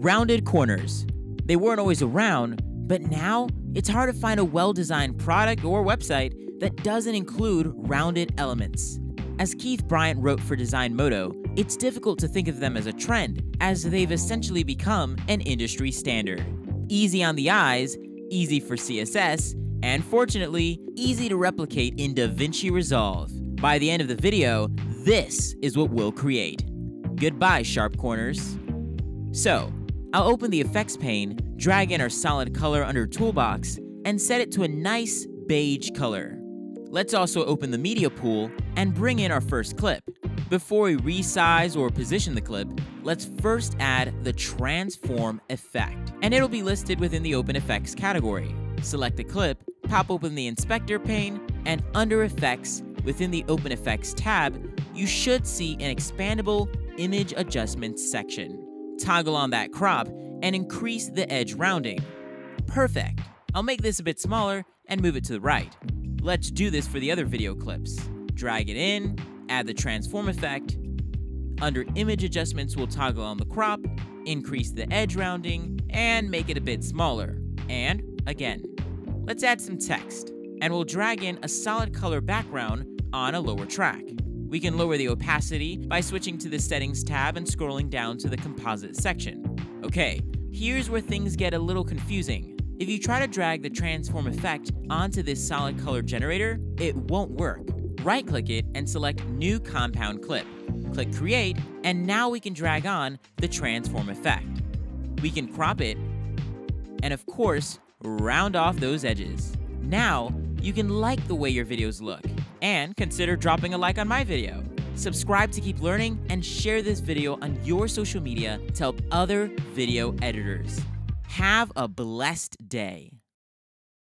Rounded corners. They weren't always around, but now it's hard to find a well-designed product or website that doesn't include rounded elements. As Keith Bryant wrote for Designmodo, it's difficult to think of them as a trend, as they've essentially become an industry standard. Easy on the eyes, easy for CSS, and fortunately, easy to replicate in DaVinci Resolve. By the end of the video, this is what we'll create. Goodbye, sharp corners. So, I'll open the effects pane, drag in our solid color under toolbox, and set it to a nice beige color. Let's also open the media pool and bring in our first clip. Before we resize or position the clip, let's first add the transform effect, and it'll be listed within the open effects category. Select the clip, pop open the inspector pane, and under effects, within the open effects tab, you should see an expandable image adjustments section. Toggle on that crop and increase the edge rounding. Perfect. I'll make this a bit smaller and move it to the right. Let's do this for the other video clips. Drag it in, add the transform effect. Under image adjustments, we'll toggle on the crop, increase the edge rounding, and make it a bit smaller. And again, let's add some text, and we'll drag in a solid color background on a lower track. We can lower the opacity by switching to the settings tab and scrolling down to the composite section. Okay, here's where things get a little confusing. If you try to drag the transform effect onto this solid color generator, it won't work. Right-click it and select New Compound Clip. Click Create, and now we can drag on the transform effect. We can crop it, and of course, round off those edges. Now, you can like the way your videos look, and consider dropping a like on my video. Subscribe to keep learning, and share this video on your social media to help other video editors. Have a blessed day.